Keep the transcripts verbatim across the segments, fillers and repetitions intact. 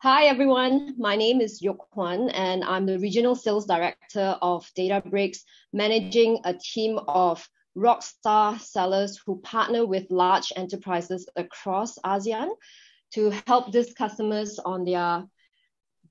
Hi everyone, my name is Yook Kwan and I'm the Regional Sales Director of Databricks, managing a team of rockstar sellers who partner with large enterprises across ASEAN to help these customers on their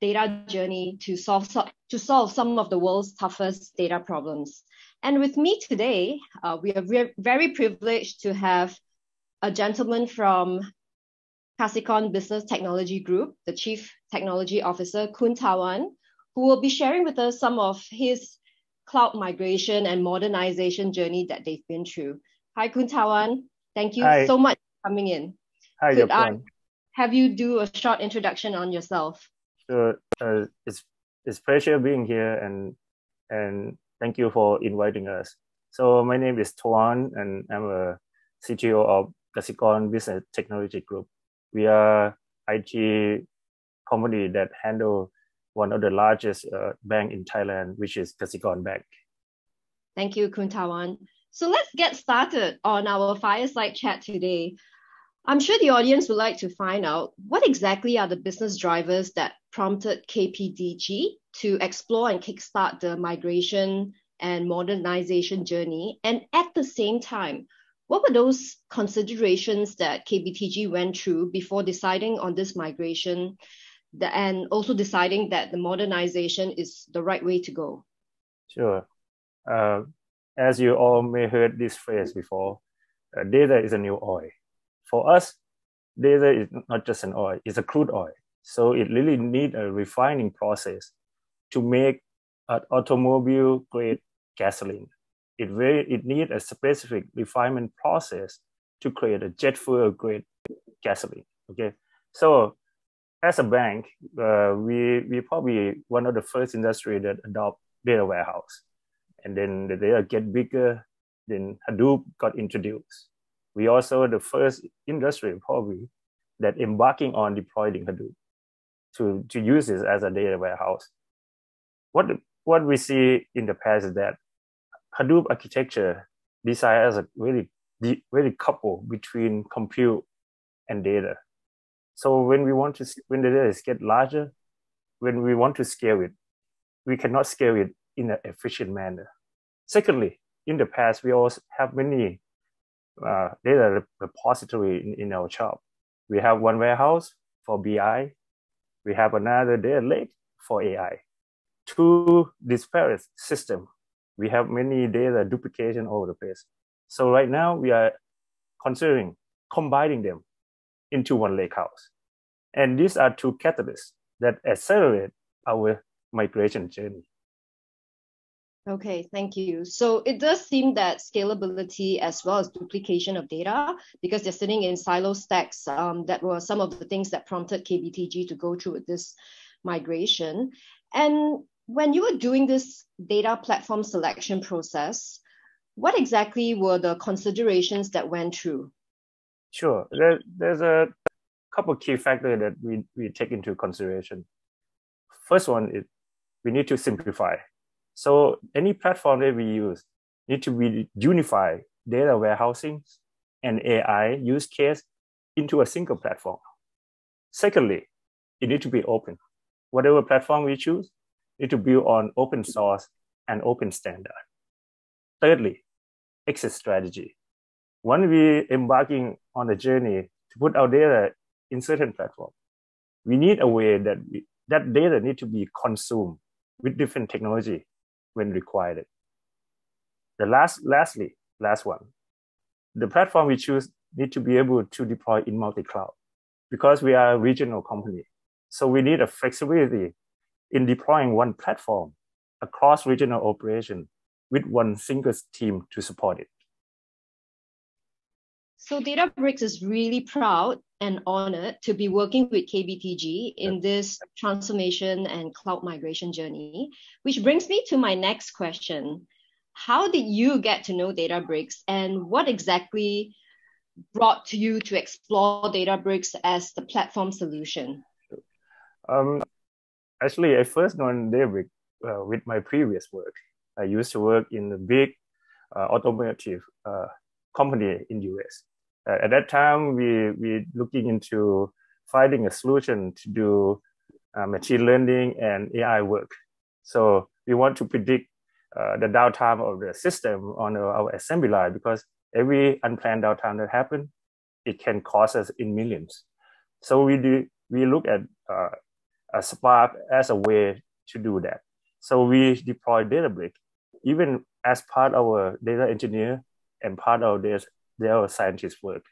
data journey to solve, to solve some of the world's toughest data problems. And with me today, uh, we are very privileged to have a gentleman from KASIKORN Business Technology Group, the Chief Technology Officer, Khun Tawan, who will be sharing with us some of his cloud migration and modernization journey that they've been through. Hi, Khun Tawan. Thank you Hi. so much for coming in. Hi, Could I have you do a short introduction on yourself? Sure. Uh, it's it's pleasure being here, and and thank you for inviting us. So my name is Tawan, and I'm a C T O of KASIKORN Business Technology Group. We are I T company that handle one of the largest uh, bank in Thailand, which is Kasikorn Bank. Thank you, Khun Tawan. So let's get started on our fireside chat today. I'm sure the audience would like to find out what exactly are the business drivers that prompted K P D G to explore and kickstart the migration and modernization journey, and at the same time, what were those considerations that K B T G went through before deciding on this migration and also deciding that the modernization is the right way to go? Sure. Uh, as you all may heard this phrase before, uh, data is a new oil. For us, data is not just an oil, it's a crude oil. So it really needs a refining process to make an automobile-grade gasoline. It, very, it needs a specific refinement process to create a jet fuel-grade gasoline, okay? So as a bank, uh, we, we probably one of the first industry that adopt data warehouse. And then the data get bigger, then Hadoop got introduced. We also the first industry probably that embarking on deploying Hadoop to, to use this as a data warehouse. What, what we see in the past is that Hadoop architecture desires a really, really couple between compute and data. So when we want to, when the data is get larger, when we want to scale it, we cannot scale it in an efficient manner. Secondly, in the past, we also have many uh, data repository in, in our shop. We have one warehouse for B I. We have another data lake for A I. Two disparate systems. We have many data duplication all over the place. So right now we are considering combining them into one lakehouse. And these are two catalysts that accelerate our migration journey. Okay, thank you. So it does seem that scalability as well as duplication of data, because they're sitting in silo stacks, um, that were some of the things that prompted K B T G to go through with this migration. And when you were doing this data platform selection process, what exactly were the considerations that went through? Sure, there, there's a couple of key factors that we, we take into consideration. First one is we need to simplify. So any platform that we use need to be unify data warehousing and A I use case into a single platform. Secondly, it needs to be open. Whatever platform we choose, need to build on open source and open standard. Thirdly, exit strategy. When we embarking on a journey to put our data in certain platform, we need a way that we, that data need to be consumed with different technology when required. The last, lastly, last one, the platform we choose need to be able to deploy in multi-cloud because we are a regional company. So we need a flexibility in deploying one platform across regional operation with one single team to support it. So Databricks is really proud and honored to be working with K B T G in this transformation and cloud migration journey, which brings me to my next question. How did you get to know Databricks, and what exactly brought you to explore Databricks as the platform solution? Um, Actually, I first known Databricks uh, with my previous work. I used to work in a big uh, automotive uh, company in the U S. Uh, at that time, we we looking into finding a solution to do uh, machine learning and A I work. So we want to predict uh, the downtime of the system on our assembly line, because every unplanned downtime that happens, it can cost us in millions. So we do we look at uh, a Spark as a way to do that. So we deploy Databricks, even as part of our data engineer and part of their, their scientist work.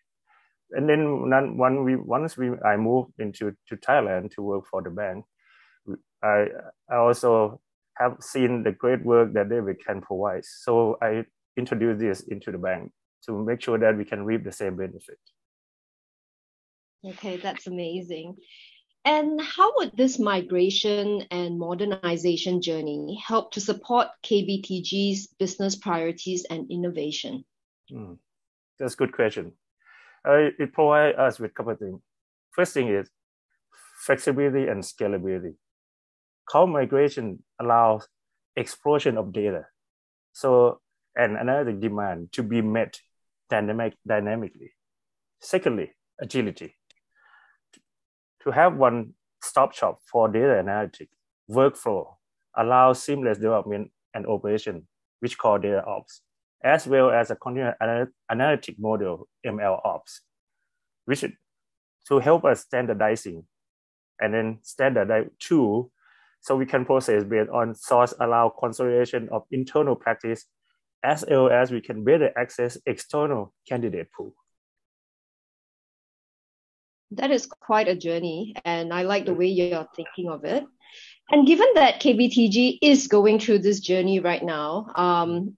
And then when we, once we, I moved into to Thailand to work for the bank, I, I also have seen the great work that Databricks can provide. So I introduced this into the bank to make sure that we can reap the same benefit. Okay, that's amazing. And how would this migration and modernization journey help to support K B T G's business priorities and innovation? Mm, that's a good question. Uh, it provides us with a couple of things. First thing is flexibility and scalability. Cloud migration allows explosion of data. So, and another demand to be met dynamic, dynamically. Secondly, agility. To have one stop shop for data analytics, workflow allows seamless development and operation, which call data ops, as well as a continuous analytic model, M L ops, which to help us standardizing and then standardize tool so we can process based on source, allow consolidation of internal practice, as well as we can better access external candidate pool. That is quite a journey, and I like the way you're thinking of it. And given that K B T G is going through this journey right now, um,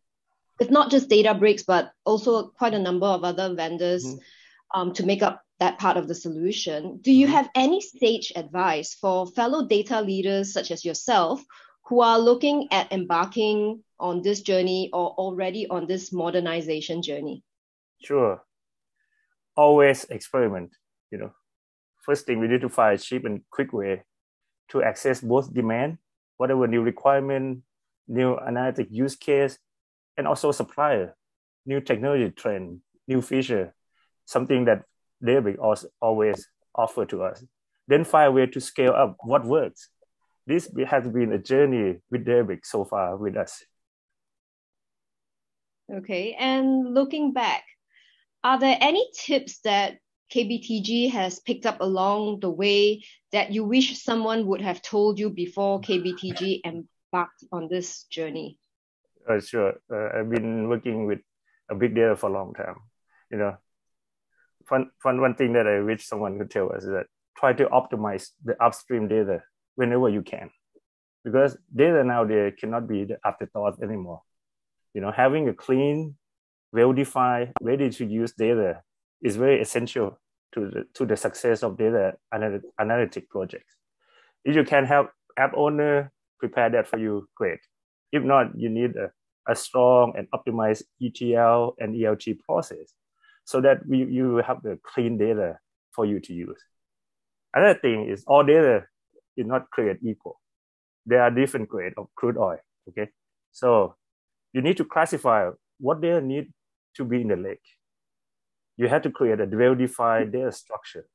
it's not just Databricks, but also quite a number of other vendors mm-hmm. um, to make up that part of the solution. Do you mm-hmm. have any sage advice for fellow data leaders such as yourself who are looking at embarking on this journey or already on this modernization journey? Sure. Always experiment. You know, first thing we need to find a cheap and quick way to access both demand, whatever new requirement, new analytic use case, and also supplier, new technology trend, new feature, something that they will always offer to us. Then find a way to scale up what works. This has been a journey with Databricks so far with us. Okay, and looking back, are there any tips that K B T G has picked up along the way that you wish someone would have told you before K B T G embarked on this journey? Uh, sure. Uh, I've been working with a big data for a long time. You know, fun, fun, one thing that I wish someone could tell us is that try to optimize the upstream data whenever you can, because data nowadays cannot be the afterthought anymore. You know, having a clean, well-defined, ready-to-use data is very essential to the, to the success of data analytic projects. If you can help app owner prepare that for you, great. If not, you need a, a strong and optimized E T L and E L T process so that we, you have the clean data for you to use. Another thing is all data is not created equal. There are different grades of crude oil, okay? So you need to classify what data need to be in the lake. You have to create a well-defined data structure.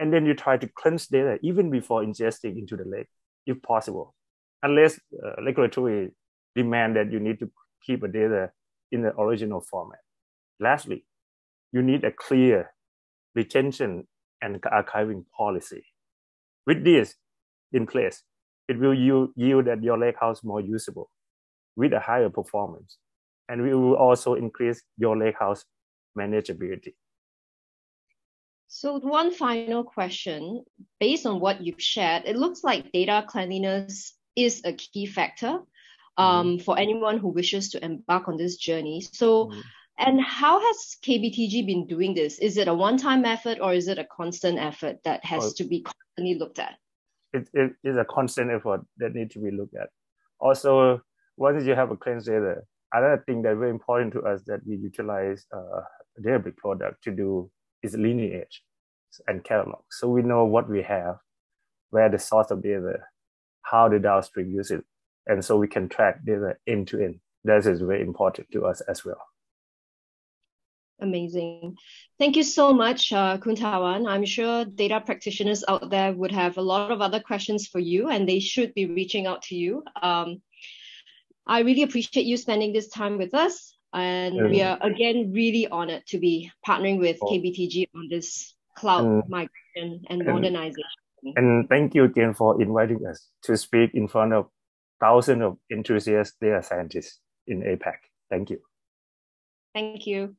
And then you try to cleanse data even before ingesting into the lake, if possible, unless uh, regulatory demand that you need to keep a data in the original format. Lastly, you need a clear retention and archiving policy. With this in place, it will yield that your lakehouse more usable with a higher performance. And we will also increase your lakehouse manageability. So one final question, based on what you've shared, it looks like data cleanliness is a key factor um, mm-hmm. for anyone who wishes to embark on this journey. So, mm-hmm. and how has K B T G been doing this? Is it a one-time effort or is it a constant effort that has oh, to be constantly looked at? It, it is a constant effort that needs to be looked at. Also, once you have a cleansed data, another thing that's very important to us that we utilize uh, Databricks product to do is lineage and catalog. So we know what we have, where the source of data, how the downstream use it. And so we can track data end to end. That is very important to us as well. Amazing. Thank you so much, uh, Khun Tawan. I'm sure data practitioners out there would have a lot of other questions for you, and they should be reaching out to you. Um, I really appreciate you spending this time with us. And mm. we are, again, really honored to be partnering with K B T G on this cloud mm. migration and mm. modernization. And thank you again for inviting us to speak in front of thousands of enthusiastic data scientists in A PAC. Thank you. Thank you.